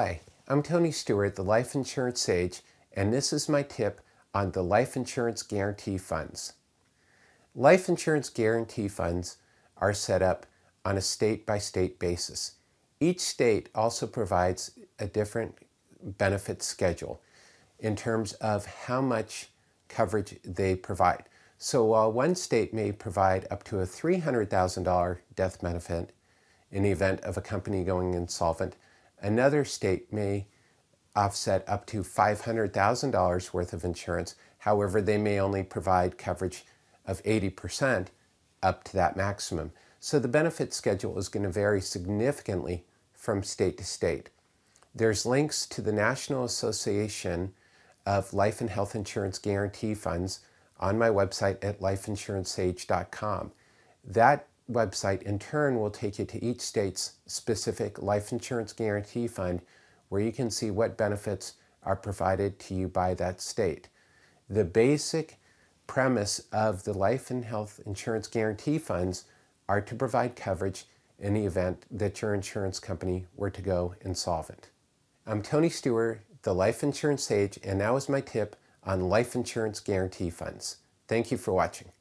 Hi, I'm Tony Stewart, the Life Insurance Age, and this is my tip on the Life Insurance Guarantee Funds. Life Insurance Guarantee Funds are set up on a state-by-state basis. Each state also provides a different benefit schedule in terms of how much coverage they provide. So while one state may provide up to a $300,000 death benefit in the event of a company going insolvent, another state may offset up to $500,000 worth of insurance. However, they may only provide coverage of 80% up to that maximum. So the benefit schedule is going to vary significantly from state to state. There's links to the National Association of Life and Health Insurance Guarantee Funds on my website at lifeinsuranceage.com. That website in turn will take you to each state's specific life insurance guarantee fund, where you can see what benefits are provided to you by that state. The basic premise of the life and health insurance guarantee funds are to provide coverage in the event that your insurance company were to go insolvent. I'm Tony Stewart, the Life Insurance Sage, and that was my tip on life insurance guarantee funds. Thank you for watching.